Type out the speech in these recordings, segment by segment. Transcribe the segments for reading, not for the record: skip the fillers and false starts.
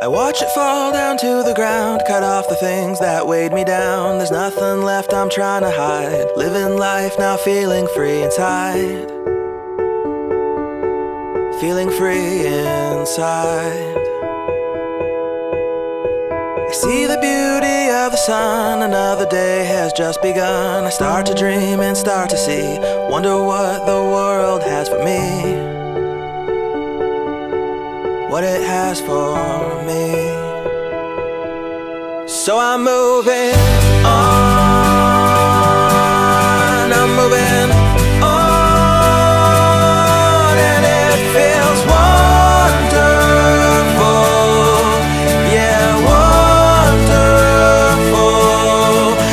I watch it fall down to the ground, cut off the things that weighed me down. There's nothing left I'm trying to hide, living life now feeling free inside. Feeling free inside. I see the beauty of the sun, another day has just begun. I start to dream and start to see, wonder what the world has for me. What it has for me. So I'm moving on, and it feels wonderful, yeah, wonderful.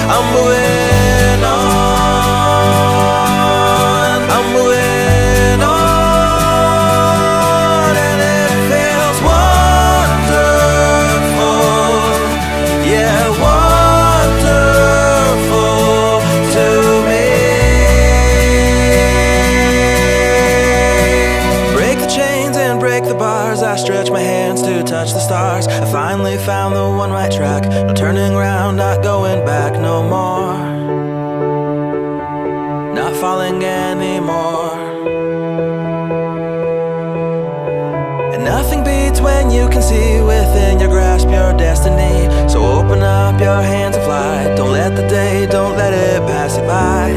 I'm moving on, I'm moving on. I stretch my hands to touch the stars. I finally found the one right track. No turning round, not going back no more. Not falling anymore. And nothing beats when you can see within your grasp your destiny. So open up your hands and fly. Don't let the day, don't let it pass you by.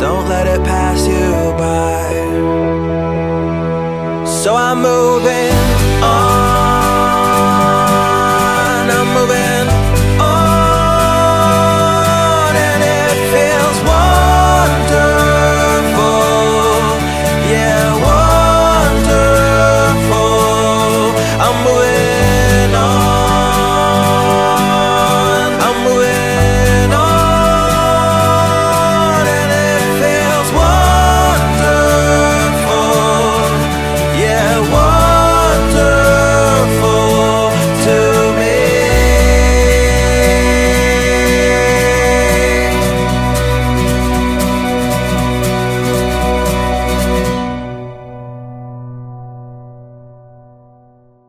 Don't let it pass you by. So I move.